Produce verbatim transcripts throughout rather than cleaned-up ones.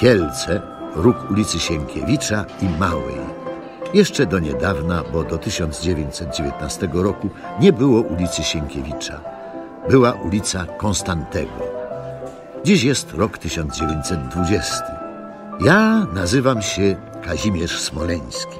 Kielce, róg ulicy Sienkiewicza i Małej. Jeszcze do niedawna, bo do tysiąc dziewięćset dziewiętnastego roku nie było ulicy Sienkiewicza. Była ulica Konstantego. Dziś jest rok tysiąc dziewięćset dwudziesty. Ja nazywam się Kazimierz Smoleński.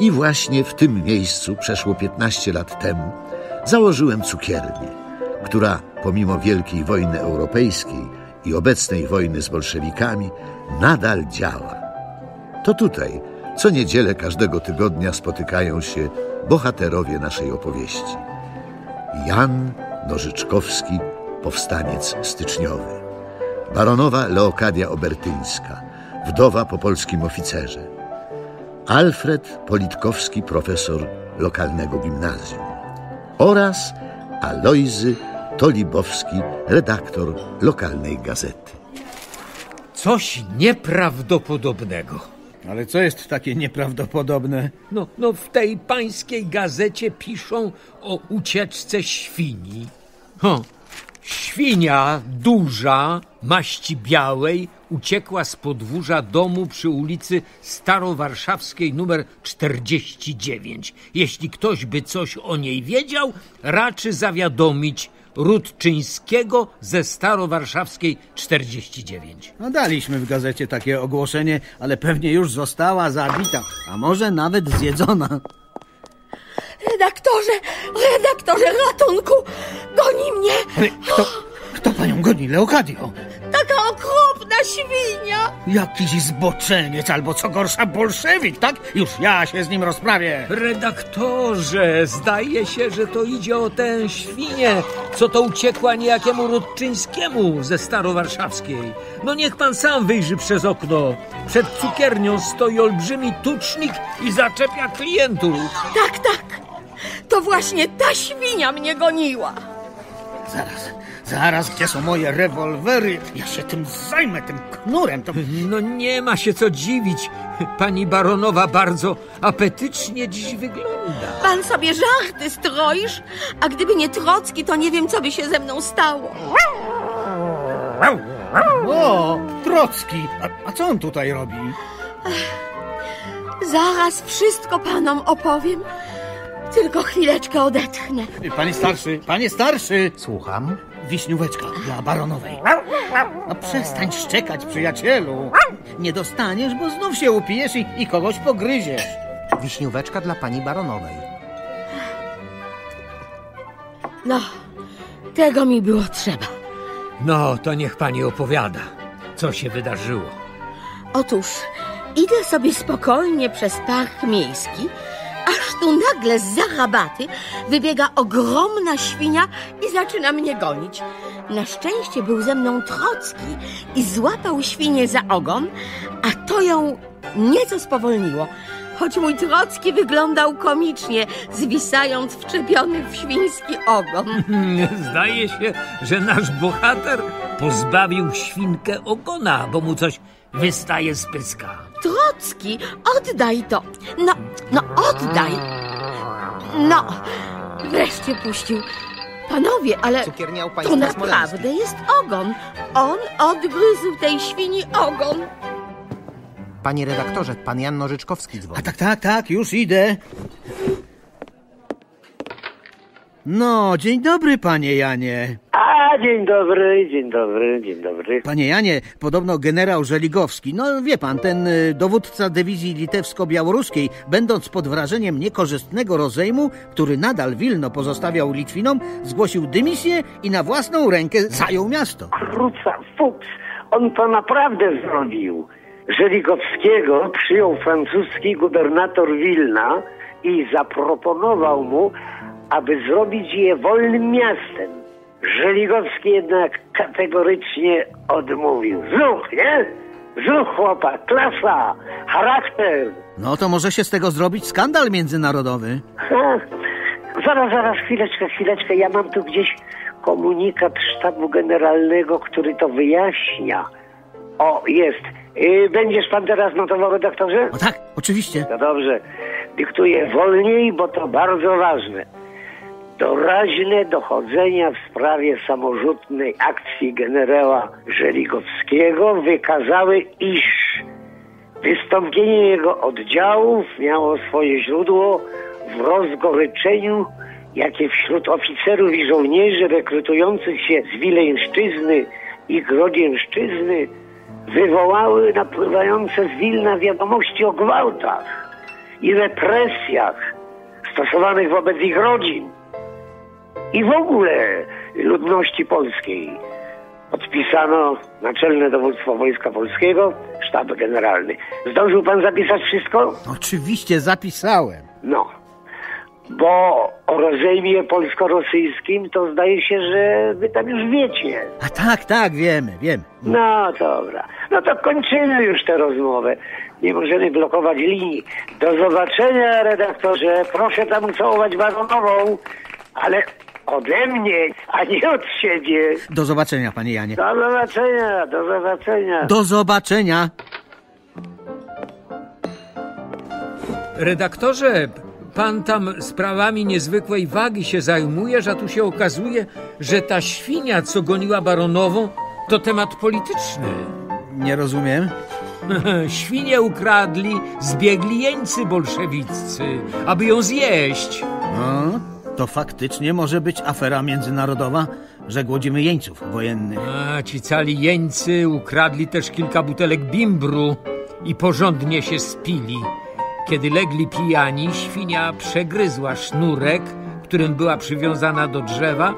I właśnie w tym miejscu, przeszło piętnaście lat temu, założyłem cukiernię, która pomimo wielkiej wojny europejskiej i obecnej wojny z bolszewikami nadal działa. To tutaj co niedzielę każdego tygodnia spotykają się bohaterowie naszej opowieści. Jan Nożyczkowski, powstaniec styczniowy. Baronowa Leokadia Obertyńska, wdowa po polskim oficerze. Alfred Politkowski, profesor lokalnego gimnazjum. Oraz Alojzy Tolibowski, redaktor lokalnej gazety. Coś nieprawdopodobnego. Ale co jest takie nieprawdopodobne? No, no w tej pańskiej gazecie piszą o ucieczce świni. Ho, świnia duża, maści białej, uciekła z podwórza domu przy ulicy Starowarszawskiej numer czterdzieści dziewięć. Jeśli ktoś by coś o niej wiedział, raczy zawiadomić Rutczyńskiego ze Starowarszawskiej czterdzieści dziewięć. No daliśmy w gazecie takie ogłoszenie, ale pewnie już została zabita, a może nawet zjedzona. Redaktorze, redaktorze, ratunku! Goni mnie! Ale kto, kto panią goni, Leokadio? Taka okropna świnia! Jakiś zboczeniec, albo co gorsza bolszewik, tak? Już ja się z nim rozprawię. Redaktorze, zdaje się, że to idzie o tę świnię, co to uciekła niejakiemu Rutczyńskiemu ze Starowarszawskiej. No niech pan sam wyjrzy przez okno. Przed cukiernią stoi olbrzymi tucznik i zaczepia klientów. Tak, tak. To właśnie ta świnia mnie goniła. Zaraz. Zaraz, gdzie są moje rewolwery? Ja się tym zajmę, tym knurem. To... No nie ma się co dziwić. Pani baronowa bardzo apetycznie dziś wygląda. Pan sobie żarty stroisz, a gdyby nie Trocki, to nie wiem, co by się ze mną stało. O, Trocki. A, a co on tutaj robi? Ach, zaraz wszystko panom opowiem. Tylko chwileczkę odetchnę. Panie starszy, panie starszy! Słucham. Wiśnióweczka dla baronowej. No przestań szczekać, przyjacielu. Nie dostaniesz, bo znów się upijesz i, i kogoś pogryziesz. Wiśnióweczka dla pani baronowej. No, tego mi było trzeba. No, to niech pani opowiada, co się wydarzyło. Otóż, idę sobie spokojnie przez park miejski, aż tu nagle z rabaty wybiega ogromna świnia i zaczyna mnie gonić. Na szczęście był ze mną Trocki i złapał świnię za ogon, a to ją nieco spowolniło. Choć mój Trocki wyglądał komicznie, zwisając wczepiony w świński ogon. Zdaje się, że nasz bohater pozbawił świnkę ogona, bo mu coś wystaje z pyska. Trocki, oddaj to. No, no oddaj. No, wreszcie puścił. Panowie, ale to naprawdę jest ogon. On odgryzł tej świni ogon. Panie redaktorze, pan Jan Nożyczkowski dzwoni. A tak, tak, tak, już idę. No, dzień dobry, panie Janie. A, dzień dobry, dzień dobry, dzień dobry. Panie Janie, podobno generał Żeligowski, no wie pan, ten y, dowódca dywizji litewsko-białoruskiej, będąc pod wrażeniem niekorzystnego rozejmu, który nadal Wilno pozostawiał Litwinom, zgłosił dymisję i na własną rękę zajął miasto. Kruca, fuks, on to naprawdę zrobił. Żeligowskiego przyjął francuski gubernator Wilna i zaproponował mu, aby zrobić je wolnym miastem. Żeligowski jednak kategorycznie odmówił. Zuch, nie? Zuch, chłopa, klasa, charakter. No to może się z tego zrobić skandal międzynarodowy. Ha. Zaraz, zaraz, chwileczkę, chwileczkę. Ja mam tu gdzieś komunikat sztabu generalnego, który to wyjaśnia. O, jest. Yy, będziesz pan teraz notował, redaktorze? O tak, oczywiście. No dobrze. Dyktuję wolniej, bo to bardzo ważne. doraźne dochodzenia w sprawie samorzutnej akcji generała Żeligowskiego wykazały, iż wystąpienie jego oddziałów miało swoje źródło w rozgoryczeniu, jakie wśród oficerów i żołnierzy rekrutujących się z Wileńszczyzny i Grodzienszczyzny wywołały napływające z Wilna wiadomości o gwałtach i represjach stosowanych wobec ich rodzin i w ogóle ludności polskiej. Podpisano Naczelne Dowództwo Wojska Polskiego, Sztab Generalny. Zdążył pan zapisać wszystko? Oczywiście, zapisałem. No, bo o rozejmie polsko-rosyjskim to zdaje się, że wy tam już wiecie. A tak, tak, wiemy, wiemy. No dobra, no to kończymy już tę rozmowę. Nie możemy blokować linii. Do zobaczenia, redaktorze. Proszę tam ucałować baronową, ale... ode mnie, a nie od siebie. Do zobaczenia, panie Janie. Do zobaczenia, do zobaczenia. Do zobaczenia. Redaktorze, pan tam sprawami niezwykłej wagi się zajmuje, że tu się okazuje, że ta świnia, co goniła baronową, to temat polityczny. Nie rozumiem. Świnię ukradli zbiegli jeńcy bolszewiccy, aby ją zjeść. No. To faktycznie może być afera międzynarodowa, że głodzimy jeńców wojennych. A ci cali jeńcy ukradli też kilka butelek bimbru i porządnie się spili. Kiedy legli pijani, świnia przegryzła sznurek, którym była przywiązana do drzewa,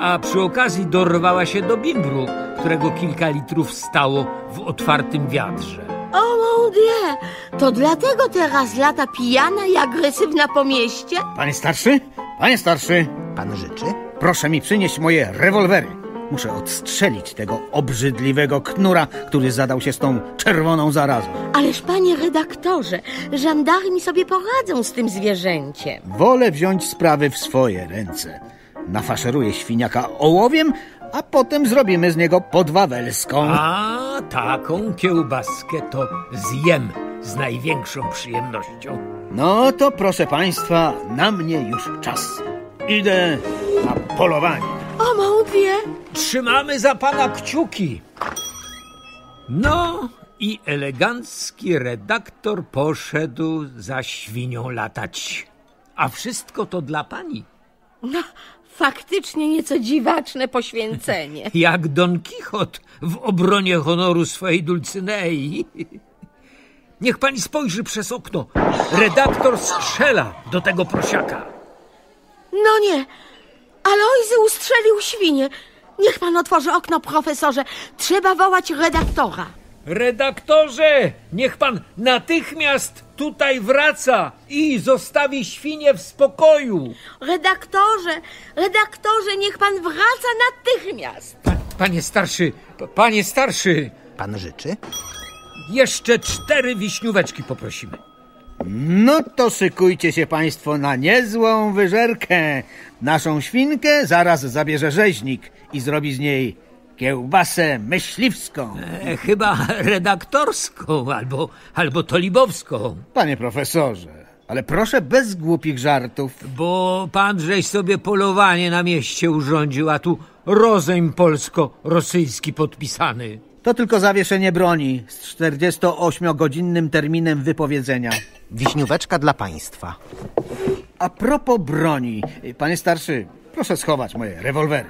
a przy okazji dorwała się do bimbru, którego kilka litrów stało w otwartym wiatrze. O mon Dieu, to dlatego teraz lata pijana i agresywna po mieście? Panie starszy? Panie starszy! Pan życzy? Proszę mi przynieść moje rewolwery. Muszę odstrzelić tego obrzydliwego knura, który zadał się z tą czerwoną zarazą. Ależ panie redaktorze, żandarmi sobie poradzą z tym zwierzęciem. Wolę wziąć sprawy w swoje ręce. Nafaszeruję świniaka ołowiem, a potem zrobimy z niego podwawelską. A taką kiełbaskę to zjem z największą przyjemnością. No to proszę państwa, na mnie już czas. Idę na polowanie. O małpie! Trzymamy za pana kciuki. No i elegancki redaktor poszedł za świnią latać. A wszystko to dla pani. No, faktycznie nieco dziwaczne poświęcenie. Jak Don Kichot w obronie honoru swojej Dulcynei. Niech pani spojrzy przez okno. Redaktor strzela do tego prosiaka. No nie, Alojzy ustrzelił świnię. Niech pan otworzy okno, profesorze. Trzeba wołać redaktora. Redaktorze, niech pan natychmiast tutaj wraca i zostawi świnię w spokoju. Redaktorze, redaktorze, niech pan wraca natychmiast. Pa, panie starszy, pa, panie starszy. Pan życzy? Jeszcze cztery wiśnióweczki poprosimy. No to szykujcie się państwo na niezłą wyżerkę. Naszą świnkę zaraz zabierze rzeźnik i zrobi z niej kiełbasę myśliwską. E, chyba redaktorską albo, albo tolibowską. Panie profesorze, ale proszę bez głupich żartów. Bo pan żeś sobie polowanie na mieście urządził, a tu rozejm polsko-rosyjski podpisany. To tylko zawieszenie broni z czterdziestoośmiogodzinnym terminem wypowiedzenia. Wiśnióweczka dla państwa. A propos broni, panie starszy, proszę schować moje rewolwery.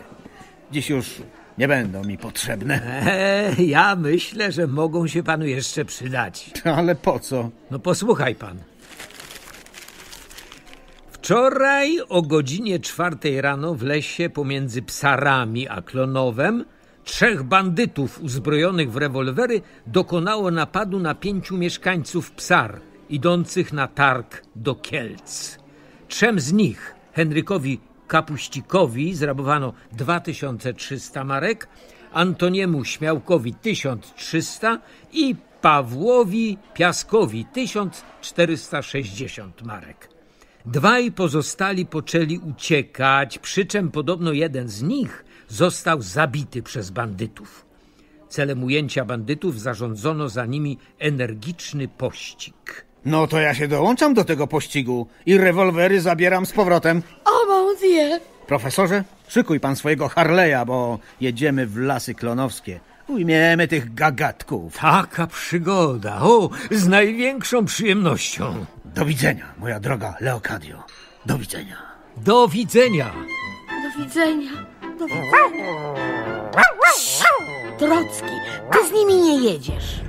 Dziś już nie będą mi potrzebne. E, ja myślę, że mogą się panu jeszcze przydać. Ale po co? No posłuchaj pan. Wczoraj o godzinie czwartej rano w lesie pomiędzy Psarami a Klonowem trzech bandytów uzbrojonych w rewolwery dokonało napadu na pięciu mieszkańców Psar, idących na targ do Kielc. Trzem z nich, Henrykowi Kapuścikowi, zrabowano dwa tysiące trzysta marek, Antoniemu Śmiałkowi tysiąc trzysta i Pawłowi Piaskowi tysiąc czterysta sześćdziesiąt marek. Dwaj pozostali poczęli uciekać, przy czym podobno jeden z nich został zabity przez bandytów. Celem ujęcia bandytów zarządzono za nimi energiczny pościg. No to ja się dołączam do tego pościgu i rewolwery zabieram z powrotem. O, mon Dieu! Profesorze, szykuj pan swojego Harleya, bo jedziemy w lasy klonowskie. Ujmiemy tych gagatków. Taka przygoda, o, z największą przyjemnością. Do widzenia, moja droga Leokadio. Do widzenia. Do widzenia. Do widzenia. Do widzenia. Trocki, ty z nimi nie jedziesz.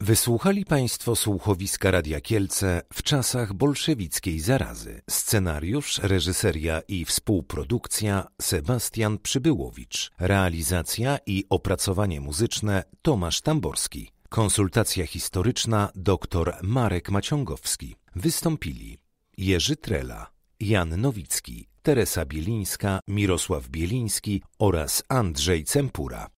Wysłuchali państwo słuchowiska Radia Kielce w czasach bolszewickiej zarazy. Scenariusz, reżyseria i współprodukcja Sebastian Przybyłowicz. Realizacja i opracowanie muzyczne Tomasz Tamborski. Konsultacja historyczna dr Marek Maciągowski. Wystąpili Jerzy Trela, Jan Nowicki, Teresa Bielińska, Mirosław Bieliński oraz Andrzej Cempura.